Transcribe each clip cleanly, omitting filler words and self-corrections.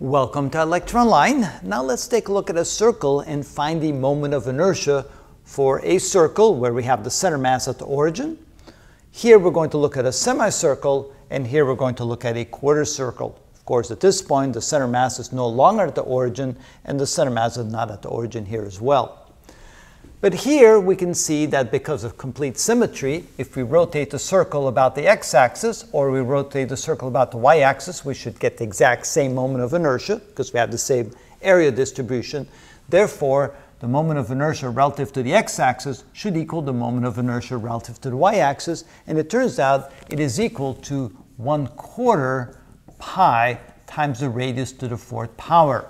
Welcome to Electron Line. Now let's take a look at a circle and find the moment of inertia for a circle where we have the center mass at the origin. Here we're going to look at a semicircle, and here we're going to look at a quarter circle. Of course, at this point the center mass is no longer at the origin, and the center mass is not at the origin here as well. But here we can see that because of complete symmetry, if we rotate the circle about the x-axis or we rotate the circle about the y-axis, we should get the exact same moment of inertia because we have the same area distribution. Therefore, the moment of inertia relative to the x-axis should equal the moment of inertia relative to the y-axis, and it turns out it is equal to 1/4 pi times the radius to the 4th power.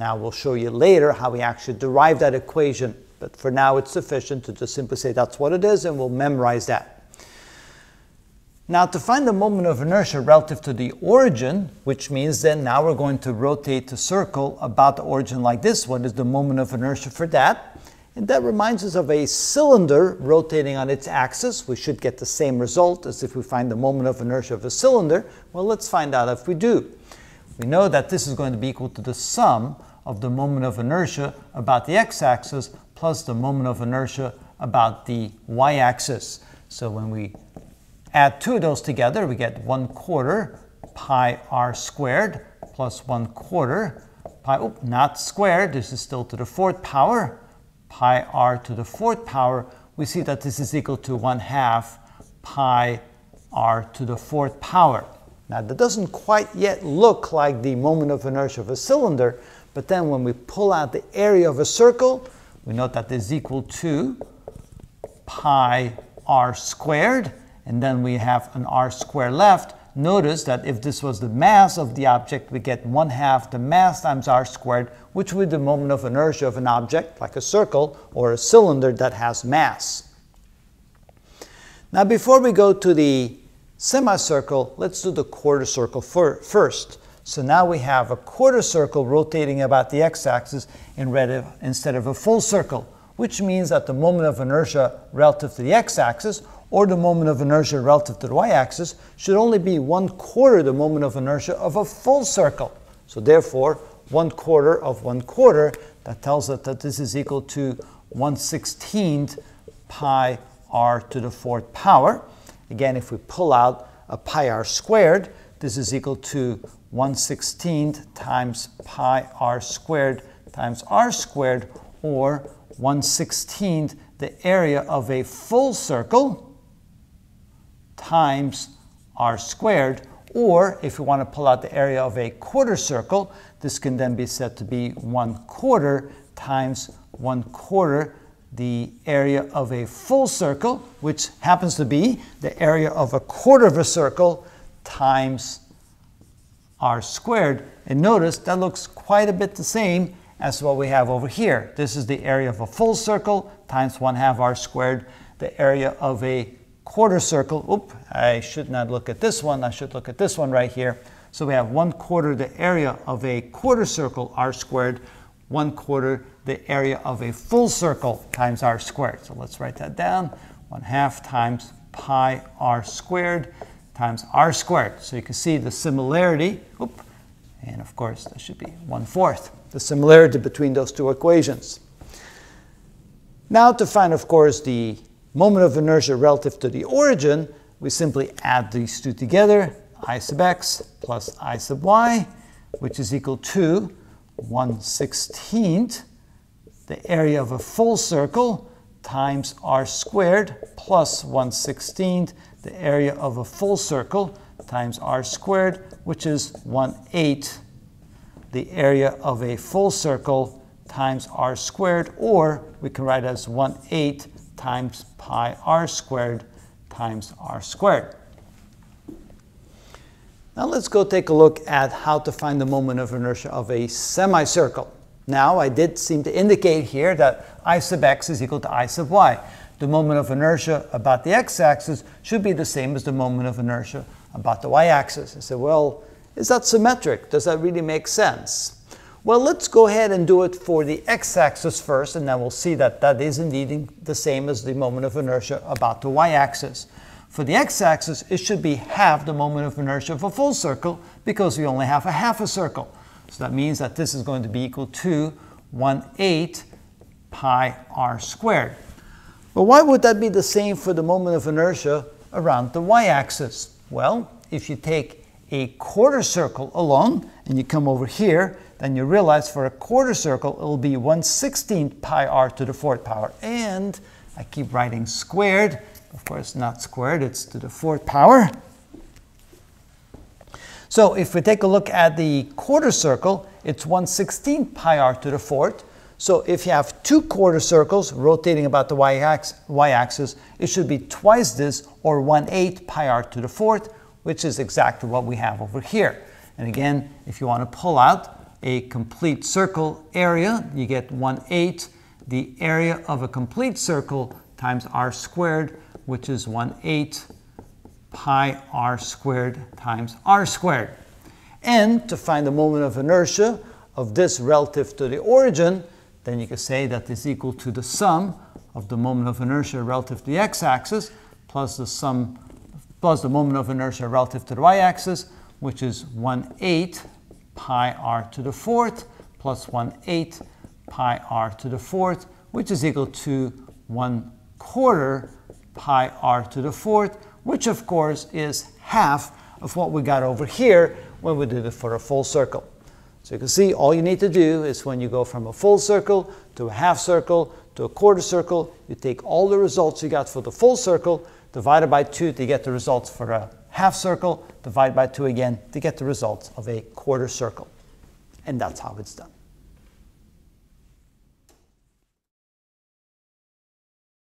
Now we'll show you later how we actually derive that equation, but for now it's sufficient to just simply say that's what it is, and we'll memorize that. Now to find the moment of inertia relative to the origin, which means then now we're going to rotate the circle about the origin like this. What is the moment of inertia for that? And that reminds us of a cylinder rotating on its axis. We should get the same result as if we find the moment of inertia of a cylinder. Well, let's find out if we do. We know that this is going to be equal to the sum of the moment of inertia about the x-axis plus the moment of inertia about the y-axis. So when we add two of those together, we get 1/4 pi r squared plus 1/4 pi, not squared, this is still to the 4th power, pi r to the 4th power. We see that this is equal to 1/2 pi r to the 4th power. Now that doesn't quite yet look like the moment of inertia of a cylinder, but then when we pull out the area of a circle, we note that this is equal to pi r squared, and then we have an r square left. Notice that if this was the mass of the object, we get 1/2 the mass times r squared, which would be the moment of inertia of an object, like a circle or a cylinder that has mass. Now before we go to the semicircle, let's do the quarter circle first. So now we have a quarter circle rotating about the x-axis instead of a full circle, which means that the moment of inertia relative to the x-axis or the moment of inertia relative to the y-axis should only be 1/4 the moment of inertia of a full circle. So therefore, 1/4 of 1/4, that tells us that this is equal to 1/16 pi r to the 4th power. Again, if we pull out a pi r squared, this is equal to 1/16 times pi r squared times r squared, or 1/16 the area of a full circle times r squared, or if we want to pull out the area of a quarter circle, this can then be said to be 1/4 times 1/4 the area of a full circle, which happens to be the area of a quarter of a circle, times r squared. And notice that looks quite a bit the same as what we have over here. This is the area of a full circle times 1/2 r squared, the area of a quarter circle. I should not look at this one, I should look at this one right here. So we have 1/4 the area of a quarter circle, r squared, 1/4 the area of a full circle times r squared. So let's write that down, 1/2 times pi r squared times r squared. So you can see the similarity, and of course that should be 1/4, the similarity between those two equations. Now to find, of course, the moment of inertia relative to the origin, we simply add these two together, I sub x plus I sub y, which is equal to 1/16, the area of a full circle, times r squared, plus 1/16, the area of a full circle, times r squared, which is 1/8, the area of a full circle, times r squared, or we can write as 1/8 times pi r squared times r squared. Now let's go take a look at how to find the moment of inertia of a semicircle. Now I did seem to indicate here that I sub x is equal to I sub y. The moment of inertia about the x-axis should be the same as the moment of inertia about the y-axis. I say, well, is that symmetric? Does that really make sense? Well, let's go ahead and do it for the x-axis first, and then we'll see that that is indeed the same as the moment of inertia about the y-axis. For the x-axis, it should be 1/2 the moment of inertia of a full circle, because we only have 1/2 a circle. So that means that this is going to be equal to 1/8 pi r squared. But why would that be the same for the moment of inertia around the y-axis? Well, if you take a quarter circle along and you come over here, then you realize for a quarter circle it'll be 1/16 pi r to the fourth power. And I keep writing squared. Of course, not squared, it's to the fourth power. So if we take a look at the quarter circle, it's 1/16 pi r to the fourth. So if you have two quarter circles rotating about the y-axis, it should be twice this, or 1/8 pi r to the fourth, which is exactly what we have over here. And again, if you want to pull out a complete circle area, you get 1/8 the area of a complete circle times r squared, which is 1/8 pi r squared times r squared. And to find the moment of inertia of this relative to the origin, then you can say that is equal to the sum of the moment of inertia relative to the x-axis plus the sum plus the moment of inertia relative to the y-axis, which is 1/8 pi r to the fourth plus 1/8 pi r to the fourth, which is equal to 1/4 pi r to the fourth, which of course is half of what we got over here when we did it for a full circle. So you can see all you need to do is when you go from a full circle to a half circle to a quarter circle, you take all the results you got for the full circle, divide it by 2 to get the results for a half circle, divide by 2 again to get the results of a quarter circle. And that's how it's done.